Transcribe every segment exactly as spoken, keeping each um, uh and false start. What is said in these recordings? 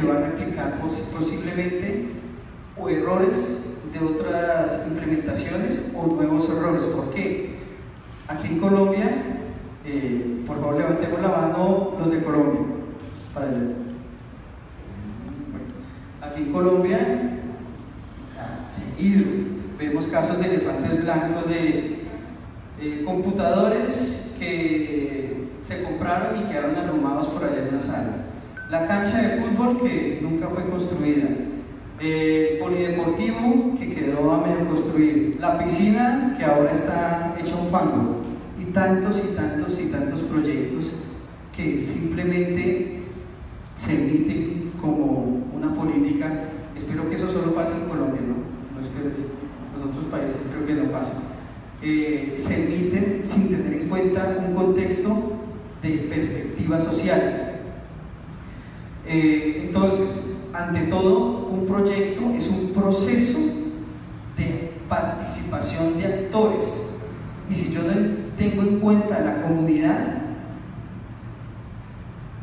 que van a implicar pos posiblemente o errores de otras implementaciones o nuevos errores. ¿Por qué? Aquí en Colombia, eh, por favor levantemos la mano los de Colombia. Para allá. Bueno, aquí en Colombia, seguido, vemos casos de elefantes blancos de eh, computadores que se compraron y quedaron arrumados por allá en la sala. La cancha de fútbol que nunca fue construida. El polideportivo que quedó a medio construir, la piscina que ahora está hecha un fango, y tantos y tantos y tantos proyectos que simplemente se emiten como una política. Espero que eso solo pase en Colombia, no, no espero que los otros países creo que no pasen. Eh, se emiten sin tener en cuenta un contexto de perspectiva social. Eh, entonces, ante todo, un proyecto es un proceso de participación de actores, y si yo no tengo en cuenta la comunidad,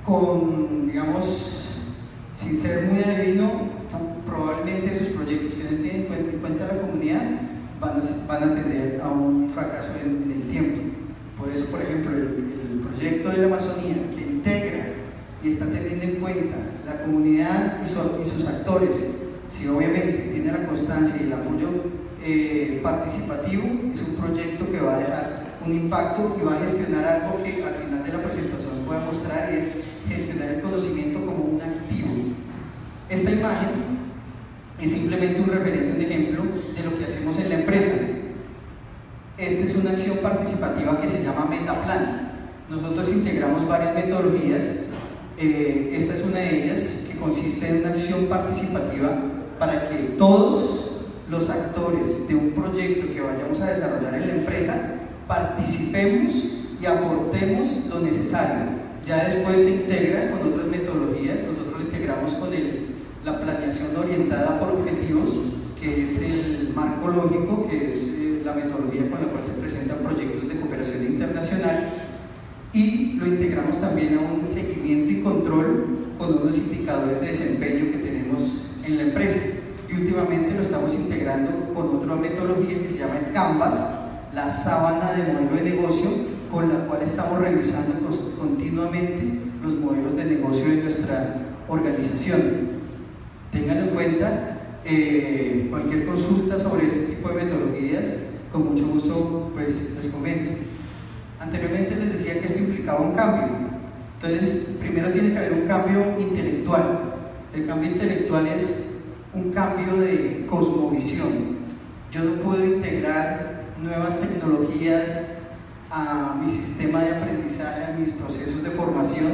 con, digamos, sin ser muy adivino, probablemente esos proyectos que no tienen en cuenta la comunidad van a, van a tender a un fracaso en, en el tiempo. Por eso, por ejemplo, el, el proyecto de la Amazonía, que integra y está teniendo en cuenta la comunidad y, su, y sus actores, si obviamente tiene la constancia y el apoyo eh, participativo, es un proyecto que va a dejar un impacto y va a gestionar algo que al final de la presentación voy a mostrar, y es gestionar el conocimiento como un activo. Esta imagen es simplemente un referente, un ejemplo de lo que hacemos en la empresa. Esta es una acción participativa que se llama Metaplan. Nosotros integramos varias metodologías. Eh, esta es una de ellas, que consiste en una acción participativa para que todos los actores de un proyecto que vayamos a desarrollar en la empresa participemos y aportemos lo necesario. Ya después se integra con otras metodologías. Nosotros lo integramos con el, la planeación orientada por objetivos, que es el marco lógico, que es eh, la metodología con la cual se presentan proyectos de cooperación internacional. Y lo integramos también a un seguimiento y control con unos indicadores de desempeño que tenemos en la empresa. Y últimamente lo estamos integrando con otra metodología que se llama el Canvas, la sábana de modelo de negocio, con la cual estamos revisando continuamente los modelos de negocio de nuestra organización. Ténganlo en cuenta, eh, cualquier consulta sobre este tipo de metodologías, con mucho gusto pues, les comento. Anteriormente les decía que esto implicaba un cambio. Entonces, primero tiene que haber un cambio intelectual. El cambio intelectual es un cambio de cosmovisión. Yo no puedo integrar nuevas tecnologías a mi sistema de aprendizaje, a mis procesos de formación,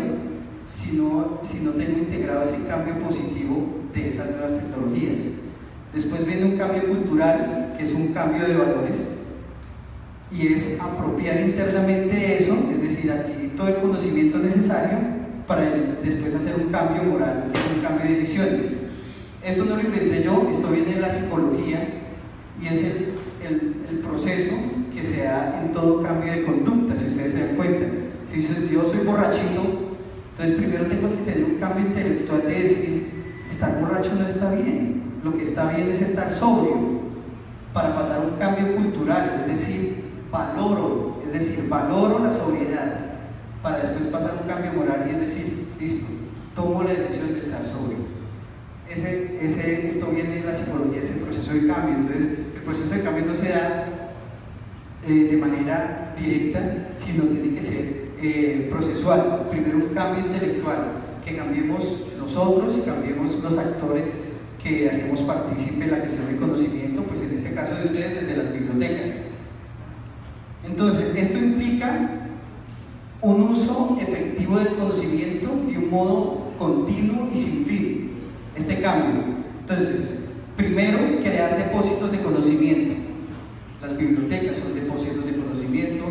si no, si no tengo integrado ese cambio positivo de esas nuevas tecnologías. Después viene un cambio cultural, que es un cambio de valores, y es apropiar internamente eso, es decir, adquirir todo el conocimiento necesario para después hacer un cambio moral, que es un cambio de decisiones. Esto no lo inventé yo, esto viene de la psicología, y es el, el, el proceso que se da en todo cambio de conducta, si ustedes se dan cuenta. Si yo soy borrachito, entonces primero tengo que tener un cambio intelectual de decir, estar borracho no está bien, lo que está bien es estar sobrio, para pasar a un cambio cultural, es decir, valoro, es decir, valoro la sobriedad, para después pasar un cambio moral, y es decir, listo, tomo la decisión de estar sobrio. Ese, ese, esto viene de la psicología, es el proceso de cambio. Entonces, el proceso de cambio no se da eh, de manera directa, sino tiene que ser eh, procesual. Primero un cambio intelectual, que cambiemos nosotros y cambiemos los actores que hacemos partícipe de la gestión de conocimiento, pues en este caso de ustedes desde las bibliotecas. Entonces, esto implica un uso efectivo del conocimiento de un modo continuo y sin fin, este cambio. Entonces, primero, crear depósitos de conocimiento. Las bibliotecas son depósitos de conocimiento,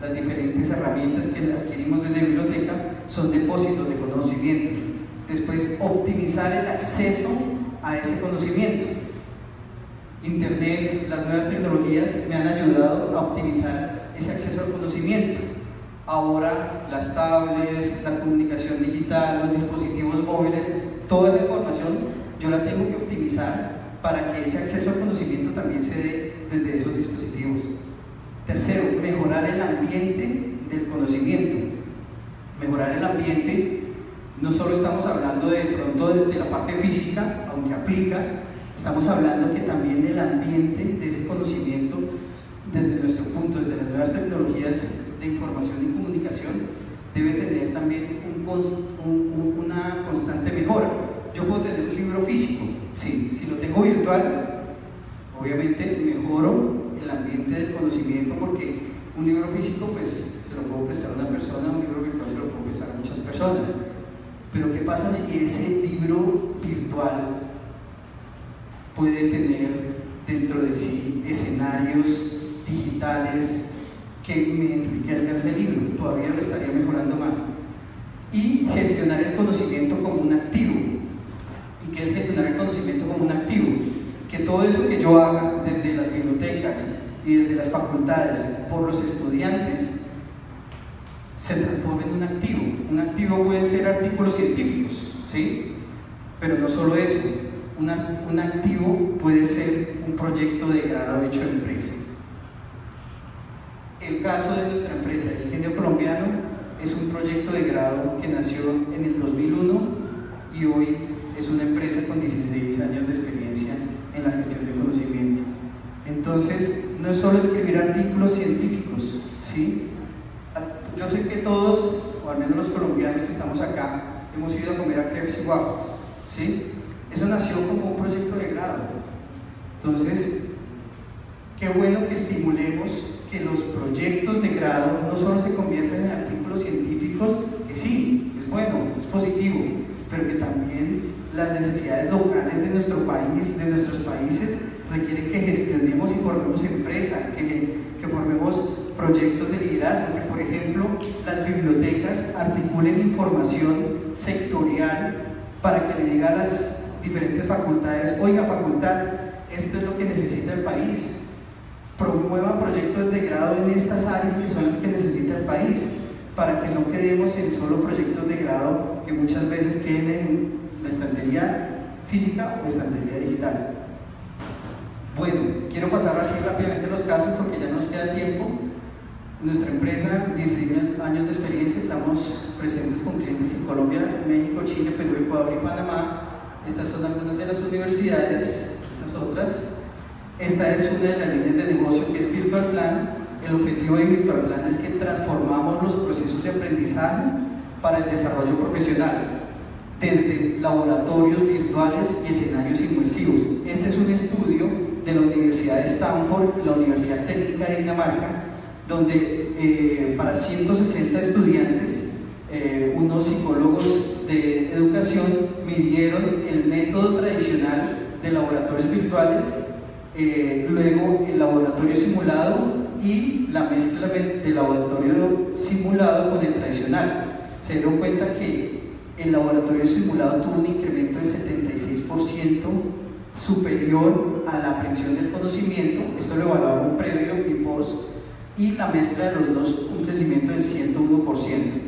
las diferentes herramientas que adquirimos desde la biblioteca son depósitos de conocimiento. Después, optimizar el acceso a ese conocimiento. Internet, las nuevas tecnologías me han ayudado a optimizar ese acceso al conocimiento. Ahora las tablets, la comunicación digital, los dispositivos móviles, toda esa información yo la tengo que optimizar para que ese acceso al conocimiento también se dé desde esos dispositivos. Tercero, mejorar el ambiente del conocimiento. Mejorar el ambiente, no solo estamos hablando de pronto de, de la parte física, aunque aplica, estamos hablando que también el ambiente de ese conocimiento, desde nuestro punto, desde las nuevas tecnologías de información y comunicación, debe tener también un const, un, un, una constante mejora. Yo puedo tener un libro físico, sí, si lo tengo virtual, obviamente mejoro el ambiente del conocimiento, porque un libro físico pues se lo puedo prestar a una persona, un libro virtual se lo puedo prestar a muchas personas. Pero ¿qué pasa si ese libro virtual puede tener dentro de sí escenarios digitales que me enriquezcan ese libro? Todavía lo estaría mejorando más. Y gestionar el conocimiento como un activo. ¿Y qué es gestionar el conocimiento como un activo? Que todo eso que yo haga desde las bibliotecas y desde las facultades por los estudiantes se transforme en un activo. Un activo pueden ser artículos científicos, ¿sí? Pero no solo eso. Una, un activo puede ser un proyecto de grado hecho en empresa. El caso de nuestra empresa, el Ingenio Colombiano, es un proyecto de grado que nació en el dos mil uno y hoy es una empresa con dieciséis años de experiencia en la gestión de conocimiento. Entonces, no es solo escribir artículos científicos, ¿sí? Yo sé que todos, o al menos los colombianos que estamos acá, hemos ido a comer a crepes y waffles, ¿sí? Eso nació como un proyecto de grado. Entonces, qué bueno que estimulemos que los proyectos de grado no solo se conviertan en artículos científicos, que sí, es bueno, es positivo, pero que también las necesidades locales de nuestro país, de nuestros países, requieren que gestionemos y formemos empresas, que, que formemos proyectos de liderazgo, que por ejemplo las bibliotecas articulen información sectorial para que le diga a las diferentes facultades, oiga facultad, esto es lo que necesita el país, promuevan proyectos de grado en estas áreas que son las que necesita el país, para que no quedemos en solo proyectos de grado que muchas veces queden en la estantería física o estantería digital. Bueno, quiero pasar así rápidamente los casos porque ya nos queda tiempo. Nuestra empresa, dieciséis años de experiencia, estamos presentes con clientes en Colombia, México, Chile, Perú, Ecuador y Panamá. Estas son algunas de las universidades, estas otras. Esta es una de las líneas de negocio que es VirtualPlan. El objetivo de VirtualPlan es que transformamos los procesos de aprendizaje para el desarrollo profesional, desde laboratorios virtuales y escenarios inmersivos. Este es un estudio de la Universidad de Stanford y la Universidad Técnica de Dinamarca, donde eh, para ciento sesenta estudiantes, Eh, unos psicólogos de educación midieron el método tradicional de laboratorios virtuales, eh, luego el laboratorio simulado y la mezcla del laboratorio simulado con el tradicional. Se dieron cuenta que el laboratorio simulado tuvo un incremento del setenta y seis por ciento superior a la aprehensión del conocimiento, esto lo evaluaron previo y post, y la mezcla de los dos un crecimiento del ciento uno por ciento.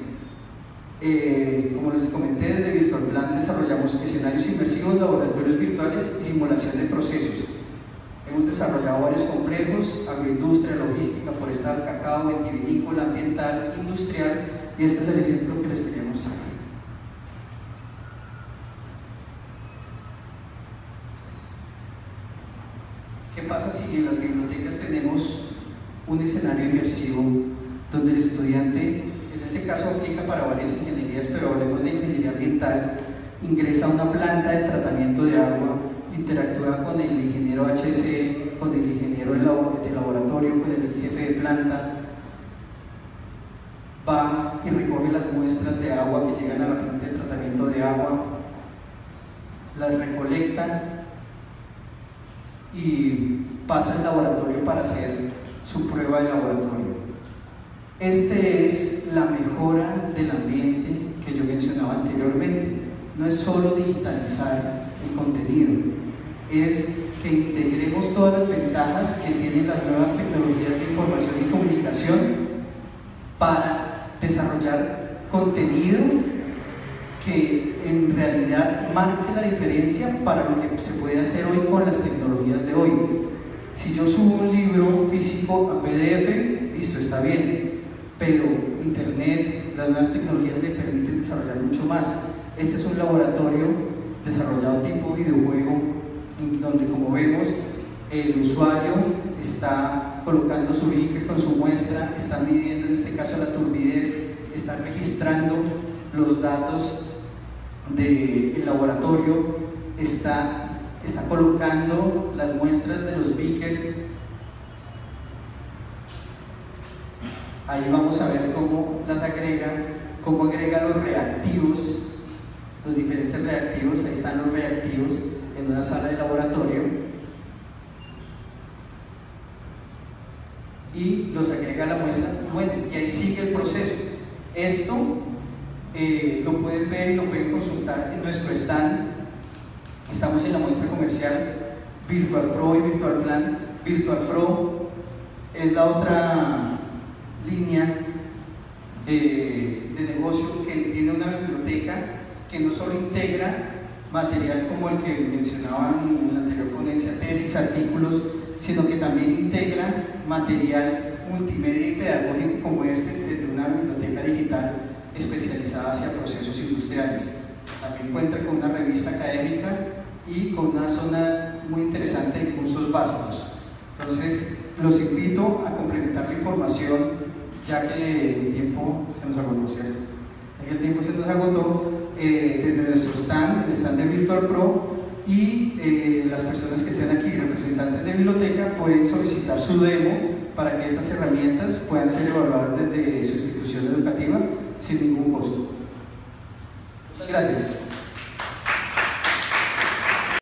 Eh, como les comenté, desde VirtualPlan desarrollamos escenarios inmersivos, laboratorios virtuales y simulación de procesos. Hemos desarrollado varios complejos: agroindustria, logística, forestal, cacao, vitivinícola, ambiental, industrial, y este es el ejemplo que les quería mostrar. ¿Qué pasa si en las bibliotecas tenemos un escenario inmersivo donde el estudiante, en este caso aplica para varias ingenierías, pero hablemos de ingeniería ambiental, ingresa a una planta de tratamiento de agua, interactúa con el ingeniero H C, con el ingeniero de laboratorio, con el jefe de planta, va y recoge las muestras de agua que llegan a la planta de tratamiento de agua, las recolecta y pasa al laboratorio para hacer su prueba de laboratorio. Esta es la mejora del ambiente que yo mencionaba anteriormente. No es solo digitalizar el contenido, es que integremos todas las ventajas que tienen las nuevas tecnologías de información y comunicación para desarrollar contenido que en realidad marque la diferencia para lo que se puede hacer hoy con las tecnologías de hoy. Si yo subo un libro físico a P D F, listo, está bien, pero Internet, las nuevas tecnologías me permiten desarrollar mucho más. Este es un laboratorio desarrollado tipo videojuego, donde, como vemos, el usuario está colocando su beaker con su muestra, está midiendo en este caso la turbidez, está registrando los datos del laboratorio, está, está colocando las muestras de los beaker. Ahí vamos a ver cómo las agrega, cómo agrega los reactivos, los diferentes reactivos. Ahí están los reactivos en una sala de laboratorio, y los agrega a la muestra, y bueno, y ahí sigue el proceso. Esto eh, lo pueden ver y lo pueden consultar en nuestro stand. Estamos en la muestra comercial Virtual Pro y Virtual Plan. Virtual Pro es la otra línea eh, de negocio que tiene una biblioteca que no solo integra material como el que mencionaban en la anterior ponencia, tesis, artículos, sino que también integra material multimedia y pedagógico como este desde una biblioteca digital especializada hacia procesos industriales. También cuenta con una revista académica y con una zona muy interesante de cursos básicos. Entonces, los invito a complementar la información, ya que el tiempo se nos agotó, ¿cierto? Ya que el tiempo se nos agotó, eh, desde nuestro stand, el stand de Virtual Pro, y eh, las personas que estén aquí, representantes de biblioteca, pueden solicitar su demo para que estas herramientas puedan ser evaluadas desde su institución educativa sin ningún costo. Muchas gracias.